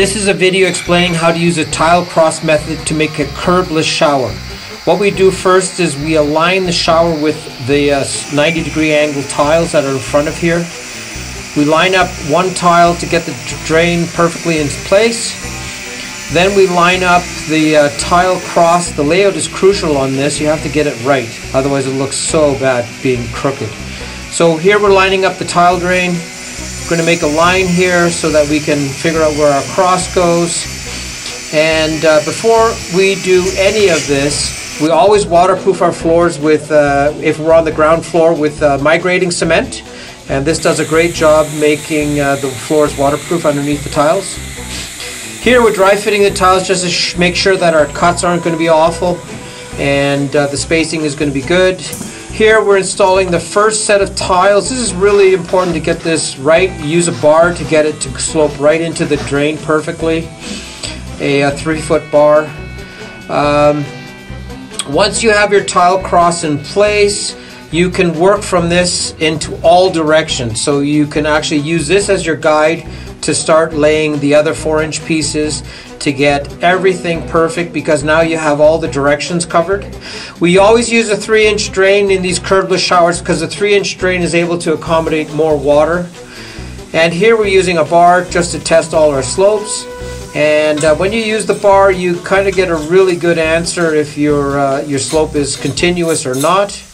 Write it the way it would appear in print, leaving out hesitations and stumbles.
This is a video explaining how to use a tile cross method to make a curbless shower. What we do first is we align the shower with the 90 degree angle tiles that are in front of here. We line up one tile to get the drain perfectly into place. Then we line up the tile cross. The layout is crucial on this. You have to get it right, otherwise it looks so bad being crooked. So here we're lining up the tile drain. We're going to make a line here so that we can figure out where our cross goes. And before we do any of this, we always waterproof our floors with, if we're on the ground floor, with migrating cement. And this does a great job making the floors waterproof underneath the tiles. Here we're dry fitting the tiles just to make sure that our cuts aren't going to be awful and the spacing is going to be good. Here we're installing the first set of tiles. This is really important to get this right. Use a bar to get it to slope right into the drain perfectly. A 3-foot bar. Once you have your tile cross in place, you can work from this into all directions. So you can actually use this as your guide to start laying the other 4-inch pieces to get everything perfect, because now you have all the directions covered. We always use a 3-inch drain in these curbless showers because the 3-inch drain is able to accommodate more water. And here we're using a bar just to test all our slopes. And when you use the bar, you kind of get a really good answer if your slope is continuous or not.